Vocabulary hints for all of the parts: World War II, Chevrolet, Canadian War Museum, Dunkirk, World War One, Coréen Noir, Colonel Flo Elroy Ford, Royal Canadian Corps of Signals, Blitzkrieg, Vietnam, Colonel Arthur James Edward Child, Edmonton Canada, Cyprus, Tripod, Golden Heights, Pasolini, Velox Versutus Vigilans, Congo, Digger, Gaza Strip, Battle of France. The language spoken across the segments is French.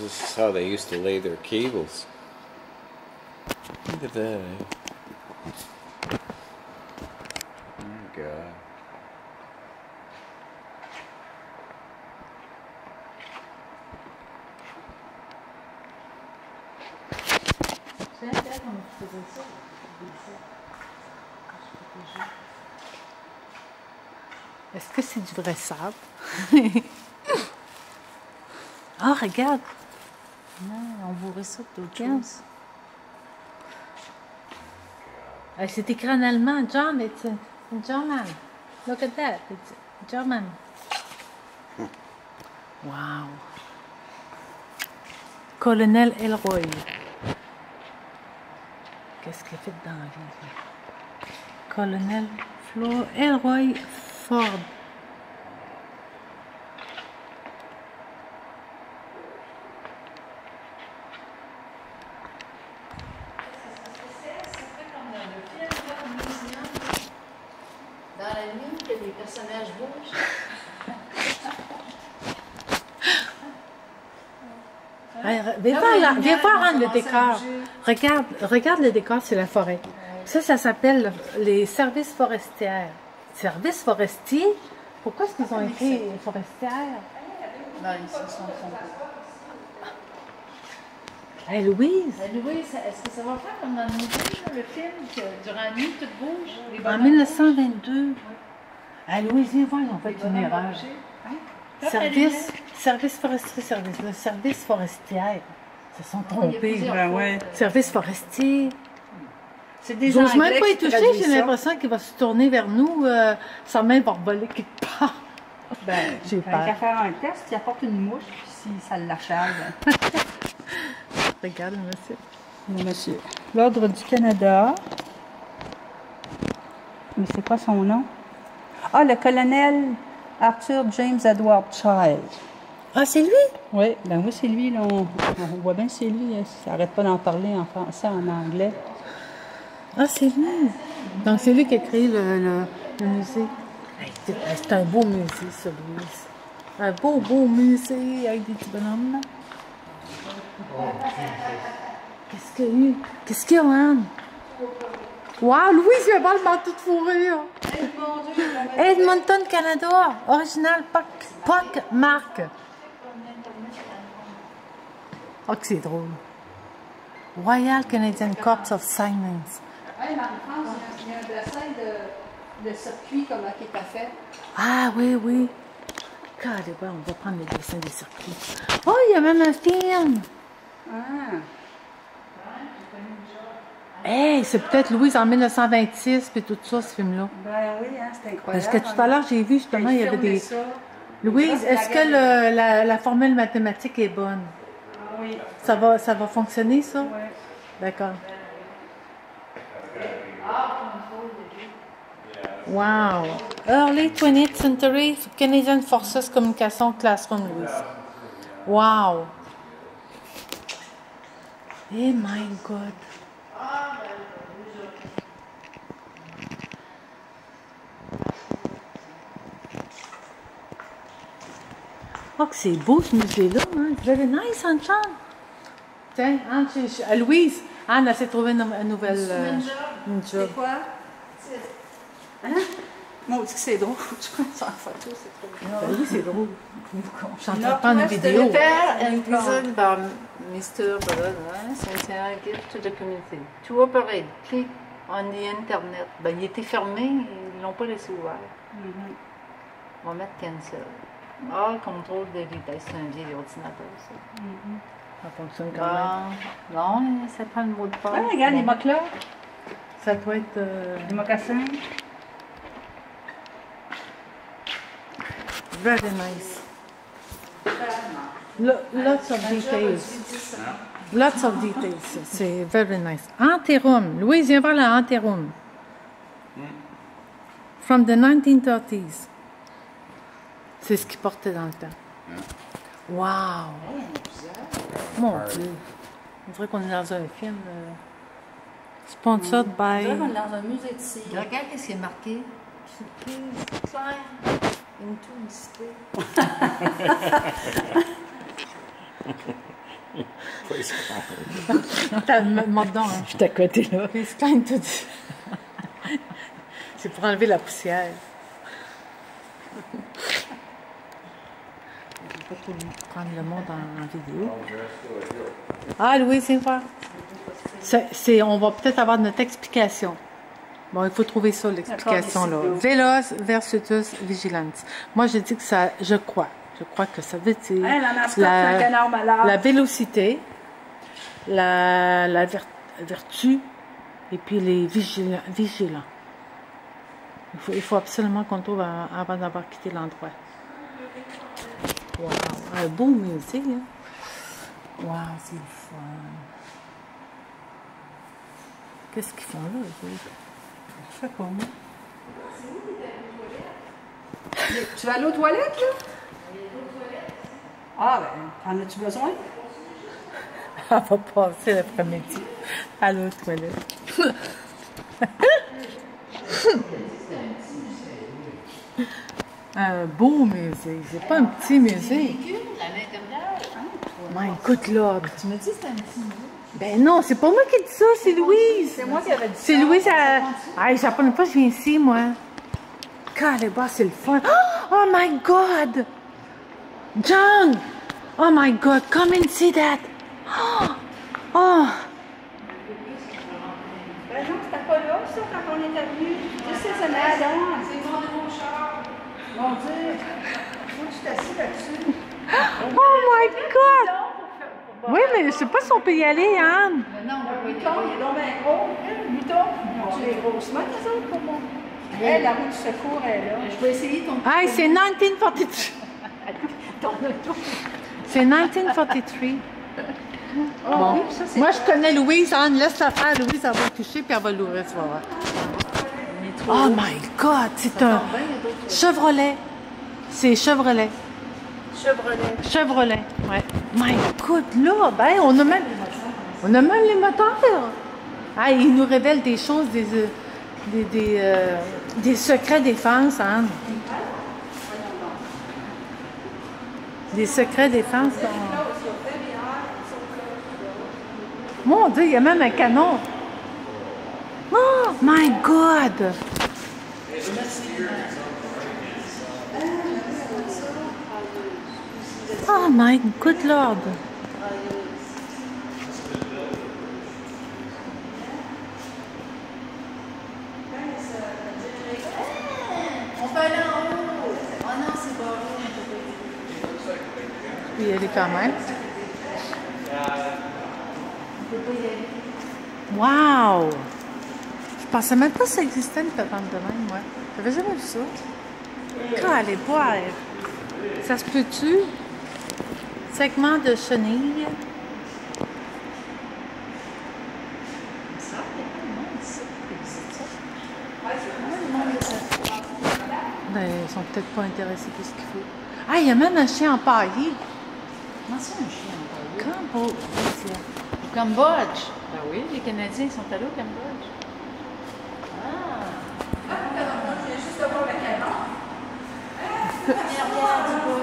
This is how they used to lay their cables. Look at that, eh? Oh my God. Est-ce que c'est du vrai sable? Oh, regarde! Non, on bourrait ça d'autres choses. C'est écrit en allemand. John, it's in German. Look at that. It's German. Wow. Colonel Elroy. Qu'est-ce qu'il a fait dans la vie? Colonel Flo Elroy Ford. Viens pas rendre le décor. Regarde, regarde le décor, c'est la forêt. Ça, ça s'appelle les services forestières. Services forestiers? Pourquoi est-ce qu'ils ont écrit forestières? Non, ils se sont trompés. Hey, Louise! Louise, est-ce que ça va faire comme dans le musée, le film, que durant la nuit, tout bouge? En 1922. Ah, Louise, viens voir, ils ont fait une erreur. Service forestier, service. Le service forestière. Ils se sont trompés. Ben ouais. Service forestier. Ils n'osent même pas y toucher, j'ai l'impression qu'il va se tourner vers nous, sa main va voler quelque part. Ben, j'ai peur. Qu'à faire un test, il apporte une mouche, puis si ça l'acharne. Regarde le monsieur. L'Ordre du Canada. Mais c'est quoi son nom? Ah, le colonel Arthur James Edward Child. Ah, c'est lui? Oui, ben oui, c'est lui. Là, on voit bien c'est lui. Hein. Ça n'arrête pas d'en parler en français, en anglais. Ah, c'est lui! Donc, c'est lui qui a créé le musée. C'est un beau musée, ça, Louise. Un beau, beau musée avec des petits bonhommes. Qu'est-ce qu'il y a eu? Qu'est-ce qu'il y a, Anne? Waouh, Louise, il a pas le manteau de fourrure! Edmonton Canada, original Poc Marc. Oh, que c'est drôle. Royal Canadian Corps of Signals. Oui, mais en France, il y a un dessin de circuit comme là qui est fait. Ah oui, oui. Regardez, on va prendre le dessin des circuits. Oh, il y a même un film. Ah. Hey, c'est peut-être Louise en 1926 puis tout ça, ce film-là. Ben oui, hein, c'est incroyable. Parce que tout à l'heure, j'ai vu justement, il y avait des... Ça. Louise, est-ce que la formule mathématique est bonne? Oui. Ça va fonctionner, ça? Oui. D'accord. Wow! Early 20th century Canadian Forces Communication Classroom, Louise. Wow! Oh my God! Oh, que c'est beau ce musée-là, hein? Very nice, Anne-Chan. Tiens, Anne, Louise, Anne, elle s'est trouvée une nouvelle... une job. C'est quoi? Hein? Moi, on dit que c'est drôle. Je prends ça en photo, c'est trop drôle. Oui, c'est drôle. On chante pas une vidéo. And present by Mr. Ballon, c'est un gift to the community. To operate, click on the internet. Ben, il était fermé, ils ne l'ont pas laissé ouvert. On va mettre cancel. Ah, contrôle de vitesse, c'est un vieil ordinateur, ça. Ça fonctionne quand même. Non, ça prend le mot de passe. Ah, regarde, les mocs-là. Ça doit être... les mocassins. Very nice. Lots of details. Lots of details. C'est very nice. Anteroom. Louise, viens voir la anteroom. From the 1930s. C'est ce qu'ils portaient dans le temps. Wow! Mon Dieu! On dirait qu'on est dans un film sponsored by... On dirait qu'on est dans un musée de cire. Regarde qu'est-ce qui est marqué. Surprise, claire, into the city. Please dedans, hein. Je suis à côté là. Ils se plaignent tout. C'est pour enlever la poussière. Je ne vais pas trop prendre le monde en vidéo. Ah, Louis, c'est quoi? On va peut-être avoir notre explication. Bon, il faut trouver ça, l'explication là. Velox Versutus Vigilans. Moi, je dis que ça, je crois que ça veut dire la vélocité, la vertu et puis les vigilants. Il faut absolument qu'on trouve avant d'avoir quitté l'endroit. Wow, un beau musée. Hein? Wow, c'est fun. Qu'est-ce qu'ils font là? Je sais pas moi. Tu vas aller aux toilettes là? Ah, ben, en as-tu besoin? Elle va passer l'après-midi à l'autre toilette. Un beau musée, c'est pas un petit musée. Ben, écoute là, tu me dis que c'est un petit musée. Ben non, c'est pas moi qui dis ça, c'est Louise. C'est moi qui avais dit ça. C'est Louise, ah, ça prend pas, je viens ici, moi. Quand les bas, c'est le fun. Oh my God! John! Oh my God, come and see that! Oh! Oh. Ben non, c'était pas là, ça, quand on était venu. Tu sais, ça m'a donné. C'est mon nouveau char. Mon Dieu! Moi, je suis assise là-dessus. Oh my God! Oui, mais je sais pas si on peut y aller, Anne. Mais non, le Luton, il est donc bien gros. Luton, tu es grossement, les autres, pour moi. Elle, la roue du secours, elle est là. Je vais essayer ton. Ah, c'est 1943. C'est 1943. Oh, bon. Oui, ça, moi, je connais Louise. Anne, laisse la faire. Louise, elle va le toucher puis elle va l'ouvrir. Oh my God! C'est un Chevrolet. C'est Chevrolet. Chevrolet, ouais. My God, là, ben, on a même les moteurs. Ah, ils nous révèlent des choses, des secrets défense, Anne. Des secrets défense. Mon Dieu, il y a même un canon. Oh my God! Oh my good Lord! On peut aller en haut! Oh non, c'est pas haut. Il y aller quand même. Wow! Je pensais même pas que ça existait une patente de même, moi. J'avais jamais vu ça. Quand elle est boire. Ça se peut-tu? Segment de chenille. Ben, ils sont peut-être pas intéressés par ce qu'il faut. Ah, il y a même un chien empaillé. Comment ça, un chien empaillé? Cambodge. Au Cambodge. Ben oui, les Canadiens sont allés au Cambodge.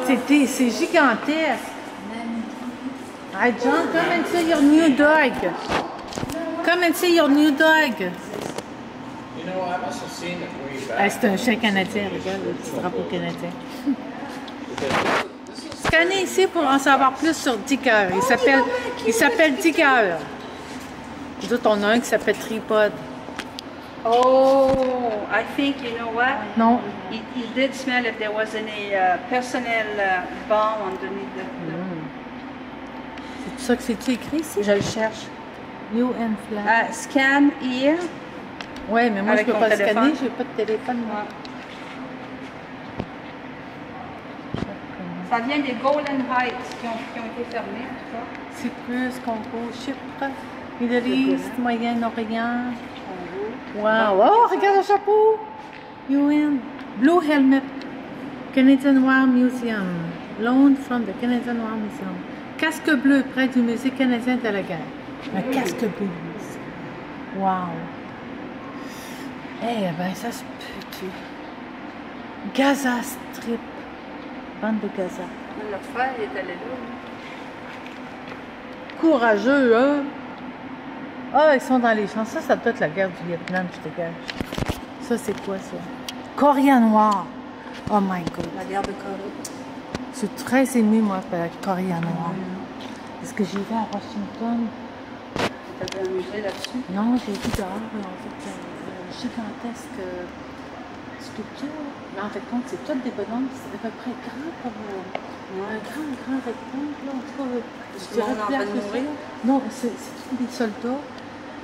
Ah! C'est gigantesque. Hey John, come and see your new dog. Come and see your new dog. Ah, c'est un chien canadien, regarde le petit drapeau canadien. Scannez ici pour en savoir plus sur Digger. Il s'appelle Digger. D'autres, on a un qui s'appelle Tripod. Oh, I think you know what? No. It did smell if there was any personnel bomb underneath the. C'est ça que c'est-tu écrit ici? Je le cherche. You and Flash. Scan here. Oui, mais moi, je ne peux pas scanner, je n'ai pas de téléphone, moi. Ça vient des Golden Heights qui ont été fermés, en tout cas. Cyprus, Congo, Chypre, Middle East, Moyen-Orient. Wow! Oh, regarde le chapeau! UN. Blue Helmet. Canadian War Museum. Loan from the Canadian War Museum. Casque bleu près du musée canadien de la guerre. Un casque bleu. Wow! Eh hey, ben ça se peut. Gaza Strip. Bande de Gaza. L'affaire est allée là. courageux, hein. Ah, ils sont dans les champs. Ça, ça doit être la guerre du Vietnam, je te gâche. Ça, c'est quoi, ça? Coréen Noir. Oh my God. La guerre de Corée. Je suis très émue, moi, par la Coréen Noir. Est-ce que j'y vais à Washington? T'as amusé là-dessus? Non, j'ai vu dehors, mais en fait, une gigantesque sculpture. Mais en fait, c'est toutes des bonhommes, c'est à peu près grand comme un grand rectangle. Là, en tout cas, je dirais en train de mourir. Non, c'est tous des soldats.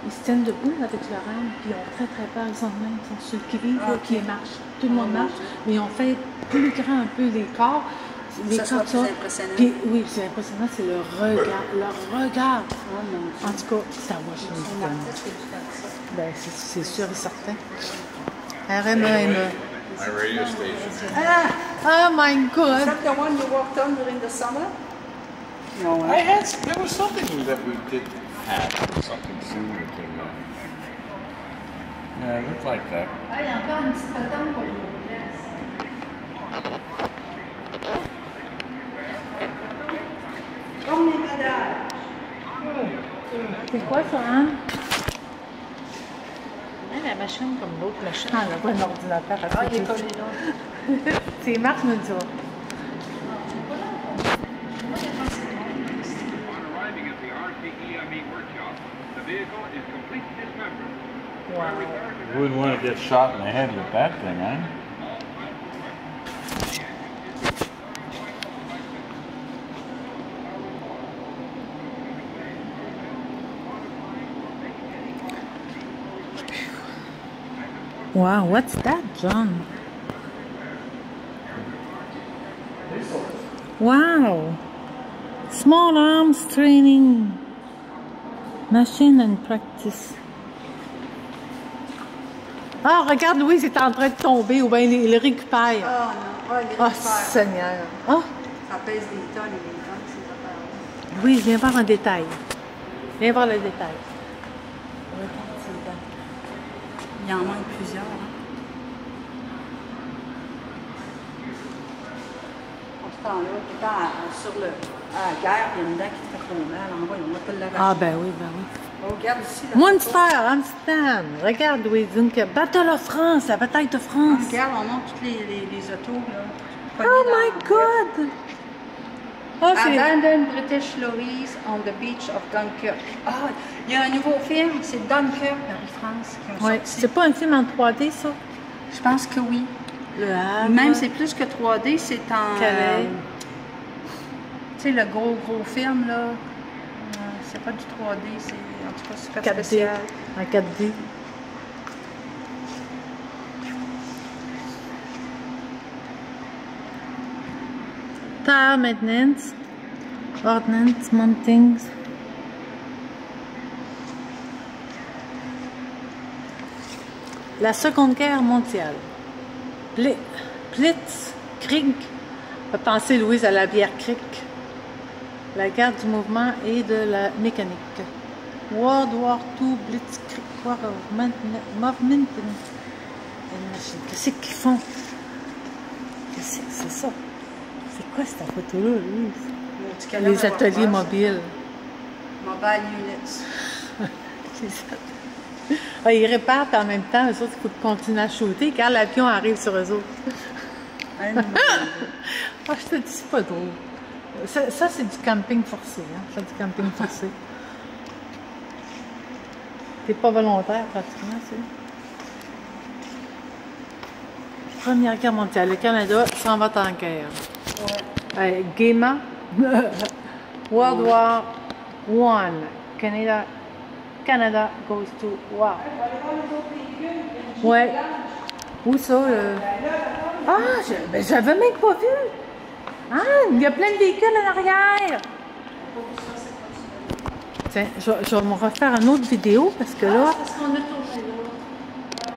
Ils se tiennent debout avec leur arme, puis ils ont très peur. Ils ont même, ils sont sur le qui-vive, qui marchent. Tout le monde marche, mais ils ont fait plus grand un peu les corps. Les ça, c'est impressionnant. Puis, oui, c'est impressionnant, c'est le regard. Leur regard. En tout cas, c'est à Washington. Ben, c'est sûr et certain. RMEME. Ah, oh my God. Is that the one you walked on during the summer? No. I had. There was something that we did have. Something similar to that. Yeah, it looked like that. Ah, il y a encore une petite patente pour vous. C'est quoi ça, hein? Ouais, la machine comme l'autre machine. Ah, elle n'a pas un ordinateur à côté. Ah, il est comme les autres. C'est Marc nous dit. Wow. Wouldn't want to get shot in the head with that thing, hein? Wow, what's that, John? Wow! Small arms training, machine and practice. Ah, regarde, Louise est en train de tomber ou bien il récupère. Ah, non, il récupère. Oh, Seigneur. Oh. Ça pèse des tonnes et des tonnes, ces affaires-là. Louise, viens voir en détail. Viens voir le détail. Il en manque plusieurs. En ce temps-là, tout le temps, à la guerre, il y a une dent qui te fait trop mal. On va te l'arracher. Ah, ben oui, ben oui. Regarde ici. Munster, Amsterdam. Regarde, oui, Dunkirk. Battle of France, la bataille de France. Ah, regarde, on monte toutes les autos, là. Oh my God! Oh, Abandoned British lorries on the beach of Dunkirk. Ah, oh, il y a un nouveau film, c'est Dunkirk, Paris-France, qui ont sorti. C'est pas un film en 3D, ça? Je pense que oui. Le Havre. Même, c'est plus que 3D, c'est en... Calais. Tu sais, le gros film, là, c'est pas du 3D, c'est en tout cas super 4D. Spécial. En 4D. Tire maintenance, ordnance, mounting. La Seconde Guerre mondiale. Blitzkrieg. On va penser, Louise, à la bière Creek. La guerre du mouvement et de la mécanique. World War II, Blitzkrieg. War Movement. Qu'est-ce qu'ils font? Qu'est-ce que c'est ça? C'est quoi cette photo-là, Louise? Les ateliers mobiles. Mobile units. Ah, ils répartent en même temps, eux autres, il faut continuer à shooter car l'avion arrive sur eux autres. Ah, je te dis, c'est pas drôle. Ça c'est du camping forcé, hein? C'est du camping forcé. T'es pas volontaire, pratiquement, c'est... Première Guerre mondiale. Le Canada s'en va en guerre. Ouais. Gaiement. World War One. Canada goes to war. Ouais. Où ça? Ah, j'avais même pas vu. Ah, il y a plein de véhicules en arrière. Tiens, je vais me refaire une autre vidéo parce que là.